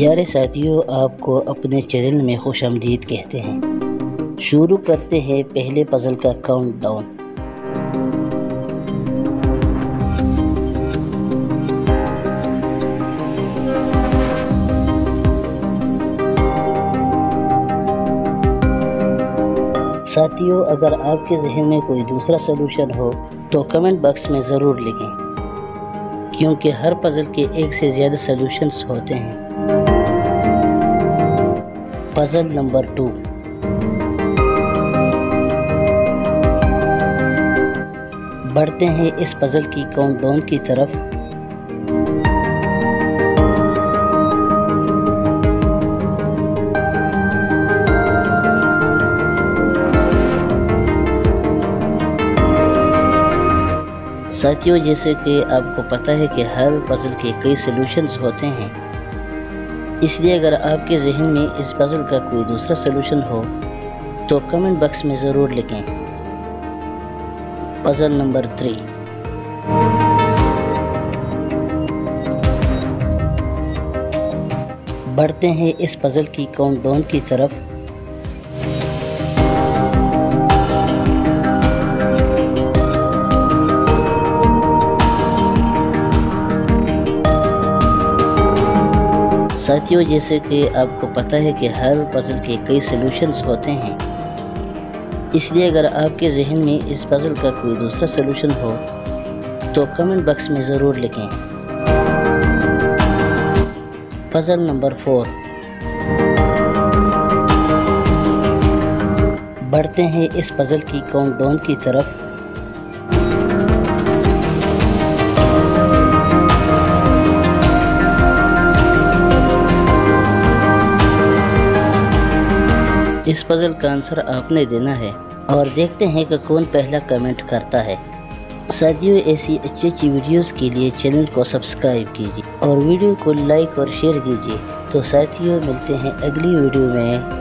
प्यारे साथियों, आपको अपने चैनल में खुशामदीद कहते हैं। शुरू करते हैं पहले पजल का काउंटडाउन। साथियों, अगर आपके जहन में कोई दूसरा सलूशन हो तो कमेंट बॉक्स में ज़रूर लिखें, क्योंकि हर पजल के एक से ज़्यादा सलूशन्स होते हैं। Puzzle number 2। बढ़ते हैं इस पजल की काउंटडाउन की तरफ। साथियों, जैसे कि आपको पता है कि हर पजल के कई सॉल्यूशंस होते हैं, इसलिए अगर आपके जहन में इस पजल का कोई दूसरा सॉल्यूशन हो तो कमेंट बॉक्स में ज़रूर लिखें। Puzzle number 3। बढ़ते हैं इस पजल की काउंटडाउन की तरफ। साथियों, जैसे कि आपको पता है कि हर पजल के कई सॉल्यूशंस होते हैं, इसलिए अगर आपके जहन में इस पजल का कोई दूसरा सॉल्यूशन हो तो कमेंट बॉक्स में ज़रूर लिखें। Puzzle number 4। बढ़ते हैं इस पजल की काउंटडाउन की तरफ। इस पजल का आंसर आपने देना है और देखते हैं कि कौन पहला कमेंट करता है। साथियों, ऐसी अच्छी अच्छी वीडियोस के लिए चैनल को सब्सक्राइब कीजिए और वीडियो को लाइक और शेयर कीजिए। तो साथियों, मिलते हैं अगली वीडियो में।